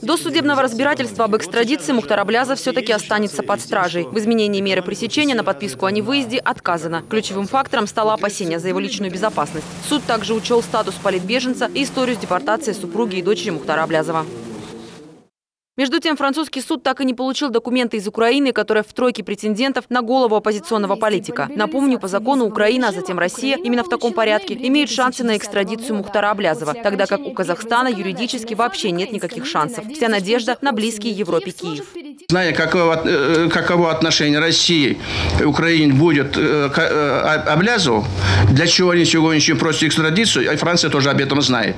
До судебного разбирательства об экстрадиции Мухтар Аблязов все-таки останется под стражей. В изменении меры пресечения на подписку о невыезде отказано. Ключевым фактором стало опасение за его личную безопасность. Суд также учел статус политбеженца и историю с депортацией супруги и дочери Мухтара Аблязова. Между тем, французский суд так и не получил документы из Украины, которые в тройке претендентов на голову оппозиционного политика. Напомню, по закону Украина, а затем Россия, именно в таком порядке, имеют шансы на экстрадицию Мухтара Аблязова, тогда как у Казахстана юридически вообще нет никаких шансов. Вся надежда на близкий Европе Киев. Зная, каково отношение России к Украине будет Аблязову, для чего они сегодня просят экстрадицию, и Франция тоже об этом знает.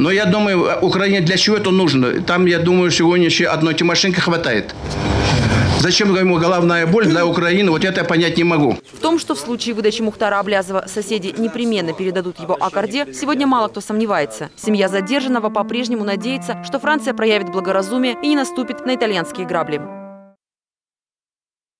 Но я думаю, Украине для чего это нужно? Там, я думаю, сегодня еще одной Тимошенко хватает. Зачем ему головная боль для Украины, вот это я понять не могу. В том, что в случае выдачи Мухтара Аблязова соседи непременно передадут его Акорде, сегодня мало кто сомневается. Семья задержанного по-прежнему надеется, что Франция проявит благоразумие и не наступит на итальянские грабли.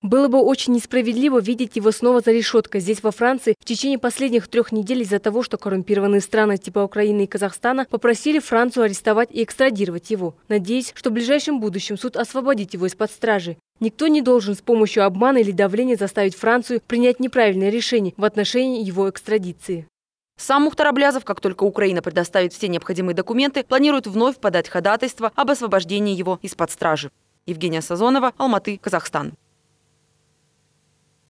Было бы очень несправедливо видеть его снова за решеткой. Здесь, во Франции, в течение последних 3 недель из-за того, что коррумпированные страны типа Украины и Казахстана попросили Францию арестовать и экстрадировать его. Надеюсь, что в ближайшем будущем суд освободит его из-под стражи. Никто не должен с помощью обмана или давления заставить Францию принять неправильное решение в отношении его экстрадиции. Сам Мухтар Аблязов, как только Украина предоставит все необходимые документы, планирует вновь подать ходатайство об освобождении его из-под стражи. Евгения Сазонова, Алматы, Казахстан.